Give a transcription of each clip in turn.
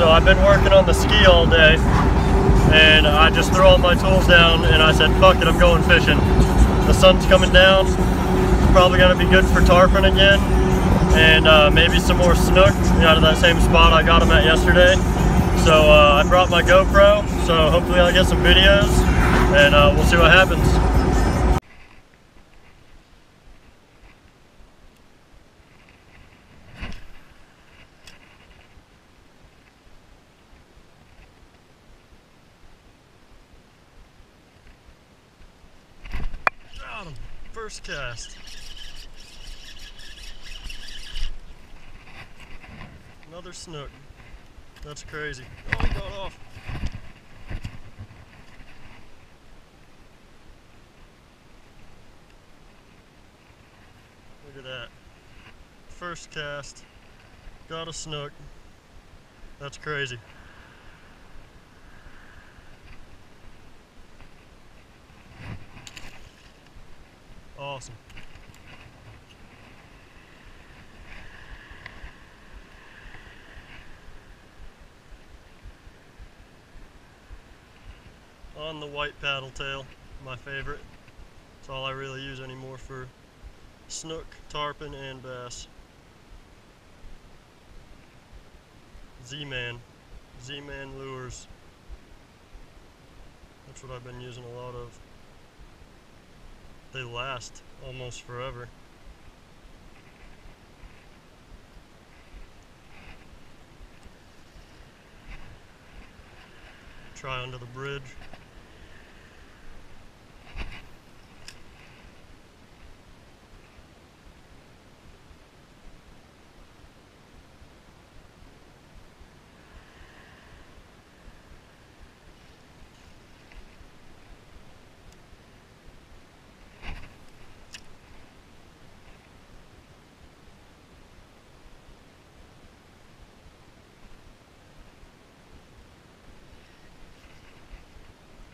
so I've been working on the ski all day, and I just threw all my tools down and I said, fuck it, I'm going fishing. The sun's coming down, probably gonna be good for tarpon again, and maybe some more snook out of that same spot I got them at yesterday. So I brought my GoPro, so hopefully I'll get some videos, and we'll see what happens. Got him, first cast. Another snook. That's crazy. Oh, he got off. Look at that. First cast. Got a snook. That's crazy. Awesome. On the white paddle tail, my favorite. It's all I really use anymore for snook, tarpon, and bass. Z-man. Z-man lures. That's what I've been using a lot of. They last almost forever. Try under the bridge.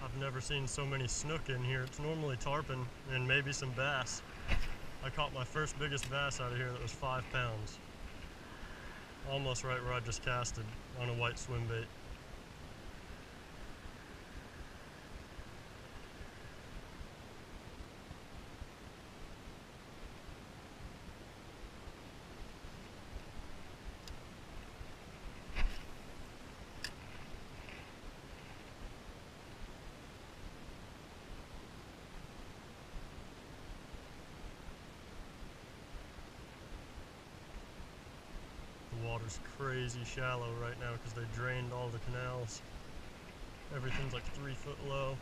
I've never seen so many snook in here. It's normally tarpon and maybe some bass. I caught my first biggest bass out of here that was 5 pounds. Almost right where I just casted on a white swim bait. Water's crazy shallow right now because they drained all the canals. Everything's like 3 foot low.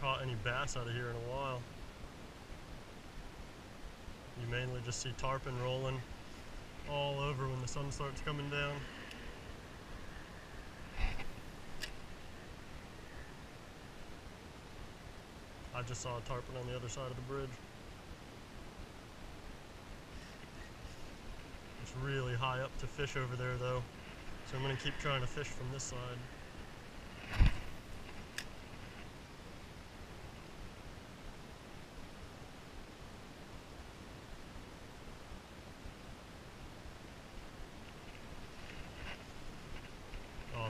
Caught any bass out of here in a while. You mainly just see tarpon rolling all over when the sun starts coming down. I just saw a tarpon on the other side of the bridge. It's really high up to fish over there though, so I'm going to keep trying to fish from this side.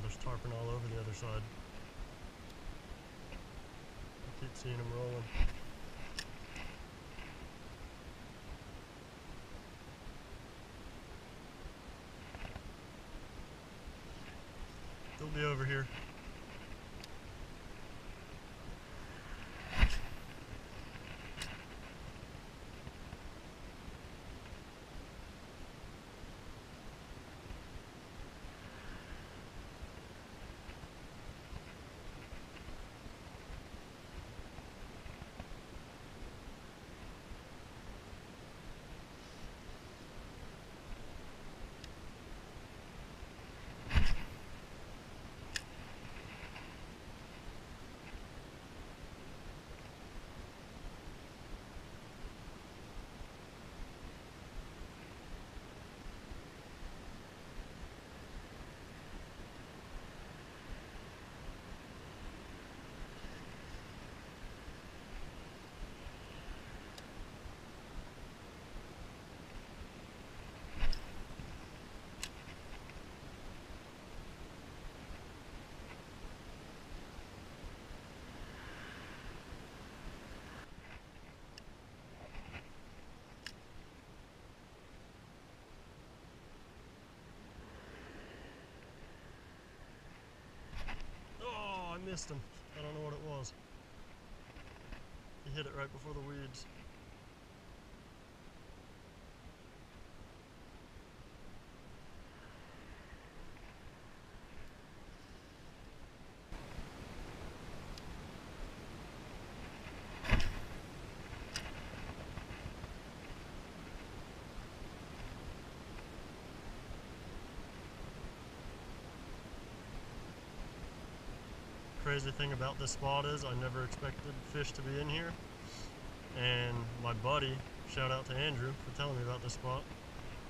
There's tarpon all over the other side. I keep seeing them rolling. They'll be over here. missed him. I don't know what it was. He hit it right before the weeds. Crazy thing about this spot is I never expected fish to be in here, and my buddy, shout out to Andrew for telling me about this spot,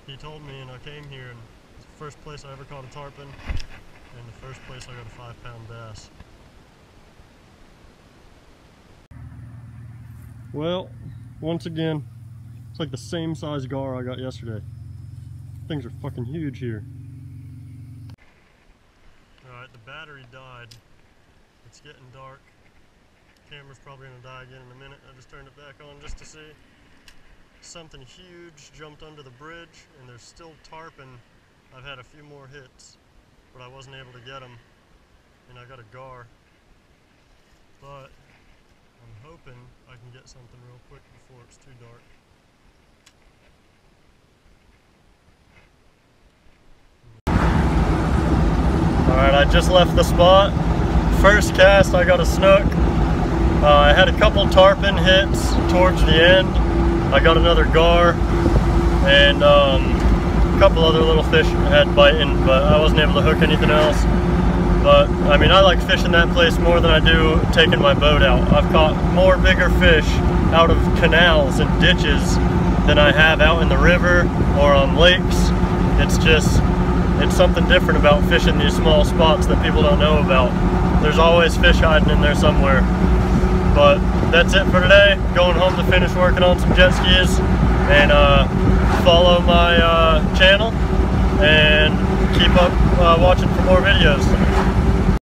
he told me, and I came here and it's the first place I ever caught a tarpon and the first place I got a 5-pound bass. Well, once again, it's like the same size gar I got yesterday. Things are fucking huge here. Alright, the battery died. It's getting dark. Camera's probably gonna die again in a minute. I just turned it back on just to see. Something huge jumped under the bridge, and there's still tarpon. I've had a few more hits, but I wasn't able to get them, and I got a gar. But I'm hoping I can get something real quick before it's too dark. All right, I just left the spot. First cast I got a snook. I had a couple tarpon hits towards the end. I got another gar and a couple other little fish had biting, but I wasn't able to hook anything else. But I mean, I like fishing that place more than I do taking my boat out. I've caught more bigger fish out of canals and ditches than I have out in the river or on lakes. It's just, it's something different about fishing these small spots that people don't know about. There's always fish hiding in there somewhere. But that's it for today. Going home to finish working on some jet skis, and follow my channel and keep up watching for more videos.